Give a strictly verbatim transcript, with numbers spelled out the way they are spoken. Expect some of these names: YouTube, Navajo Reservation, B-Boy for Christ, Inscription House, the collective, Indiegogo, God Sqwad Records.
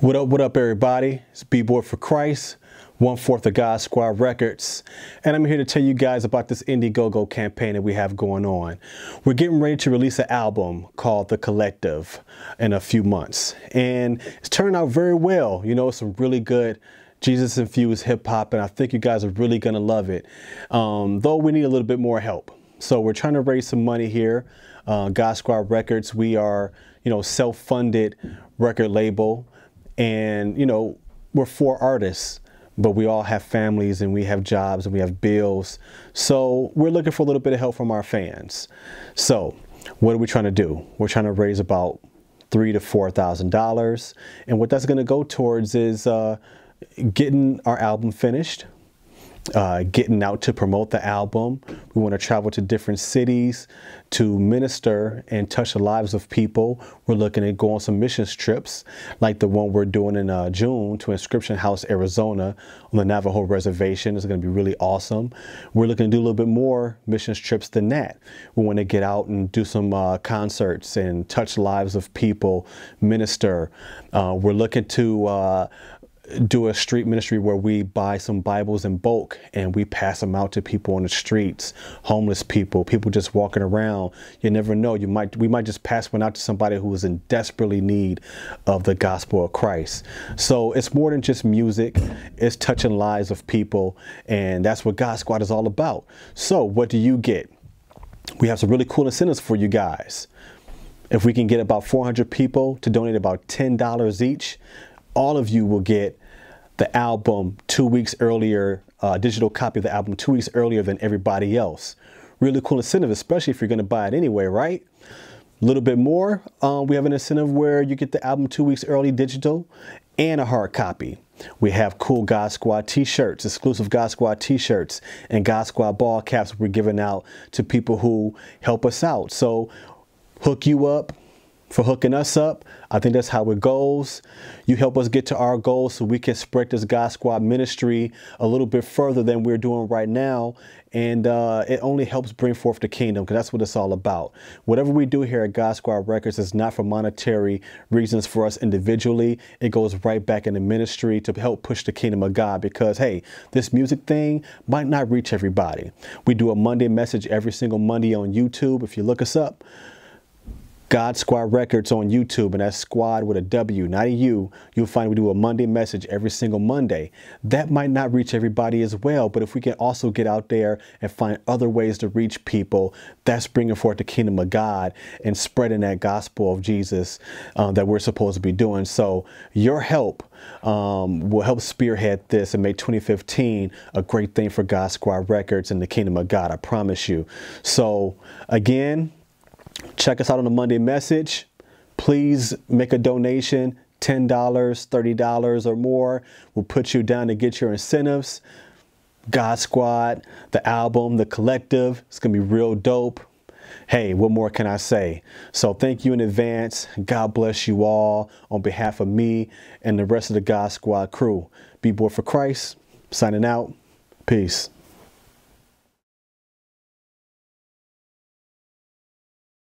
What up, what up, everybody? It's B-Boy for Christ, one-fourth of God Sqwad Records, and I'm here to tell you guys about this Indiegogo campaign that we have going on. We're getting ready to release an album called The Collective in a few months, and it's turned out very well. You know, it's some really good Jesus-infused hip-hop, and I think you guys are really going to love it, um, though we need a little bit more help. So we're trying to raise some money here. Uh, God Sqwad Records, we are, you know, self-funded record label. And, you know, we're four artists, but we all have families and we have jobs and we have bills. So we're looking for a little bit of help from our fans. So what are we trying to do? We're trying to raise about three to four thousand dollars. And what that's going to go towards is uh, getting our album finished, uh, getting out to promote the album. We want to travel to different cities to minister and touch the lives of people. We're looking at going on some missions trips like the one we're doing in uh, June to Inscription House, Arizona on the Navajo Reservation. It's going to be really awesome. We're looking to do a little bit more missions trips than that. We want to get out and do some uh, concerts and touch lives of people, minister. Uh, we're looking to uh, do a street ministry where we buy some Bibles in bulk and we pass them out to people on the streets, homeless people, people just walking around. You never know, you might we might just pass one out to somebody who is in desperately need of the gospel of Christ. So it's more than just music, it's touching lives of people, and that's what God Sqwad is all about. So what do you get? We have some really cool incentives for you guys. If we can get about four hundred people to donate about ten dollars each, all of you will get the album two weeks earlier, uh, digital copy of the album two weeks earlier than everybody else. Really cool incentive, especially if you're going to buy it anyway, right? A little bit more. Um, we have an incentive where you get the album two weeks early digital and a hard copy. We have cool God Sqwad t-shirts, exclusive God Sqwad t-shirts, and God Sqwad ball caps we're giving out to people who help us out. So hook you up. For hooking us up. I think that's how it goes. You help us get to our goals so we can spread this God Sqwad ministry a little bit further than we're doing right now. And uh, it only helps bring forth the kingdom, because that's what it's all about. Whatever we do here at God Sqwad Records is not for monetary reasons for us individually. It goes right back into ministry to help push the kingdom of God, because, hey, this music thing might not reach everybody. We do a Monday message every single Monday on YouTube. If you look us up, God Sqwad Records on YouTube, and that's Sqwad with a W, not a U. You'll find we do a Monday message every single Monday. That might not reach everybody as well, but if we can also get out there and find other ways to reach people, that's bringing forth the kingdom of God and spreading that gospel of Jesus uh, that we're supposed to be doing. So your help um, will help spearhead this and make twenty fifteen a great thing for God Sqwad Records and the kingdom of God, I promise you. So again, check us out on the Monday message. Please make a donation, ten dollars, thirty dollars or more. We'll put you down to get your incentives. God Sqwad, the album, The Collective. It's going to be real dope. Hey, what more can I say? So thank you in advance. God bless you all on behalf of me and the rest of the God Sqwad crew. B-Boy for Christ, signing out. Peace.